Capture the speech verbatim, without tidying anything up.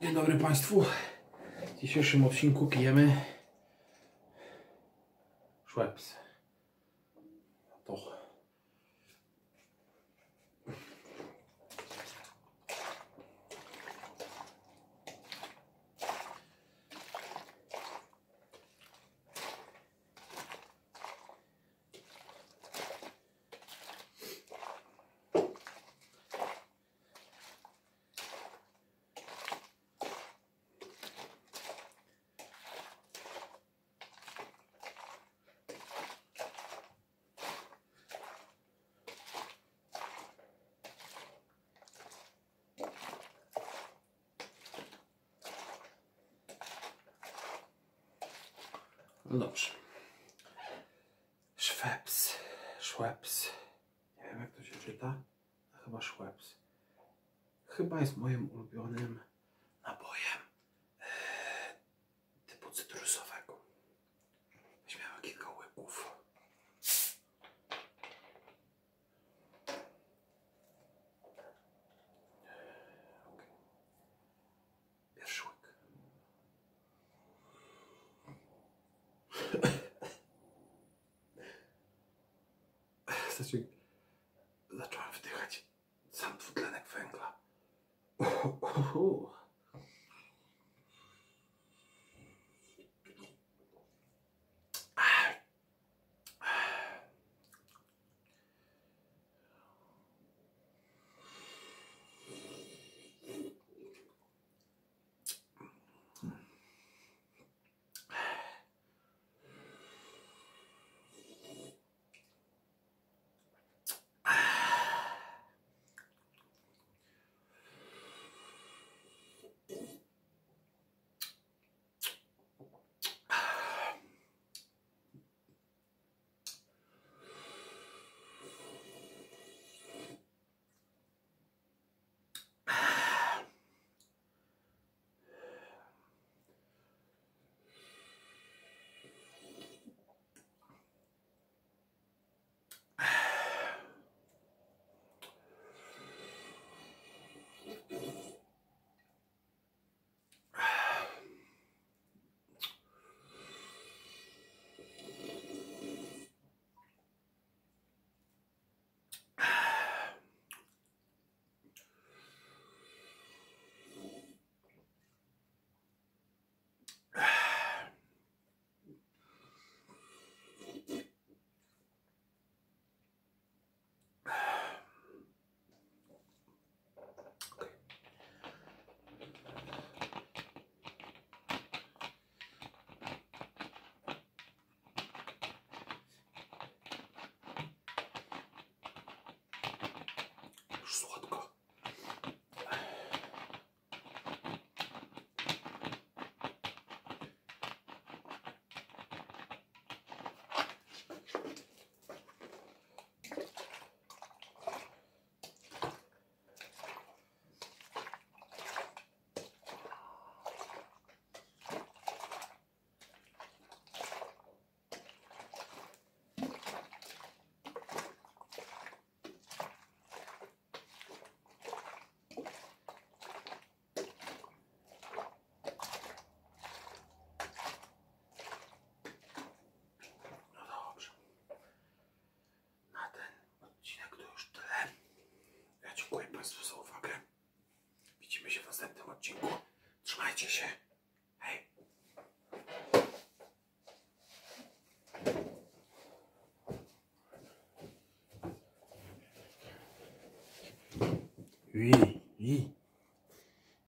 Dzień dobry Państwu. W dzisiejszym odcinku pijemy Schweppes. To. Dobrze. Schweppes. Schweppes. Nie wiem, jak to się czyta. Chyba Schweppes. Chyba jest moim ulubionym napojem typu cytrusowego. Weźmiemy kilka łyków. Zacząłem wdychać sam dwutlenek węgla. Uh, uh, uh. Słodko. Dziękuję Państwu za uwagę. Widzimy się w następnym odcinku. Trzymajcie się. Hej. Oui.